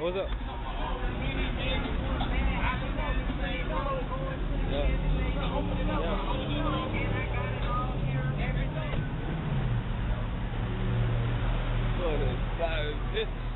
What's up? Yeah. What a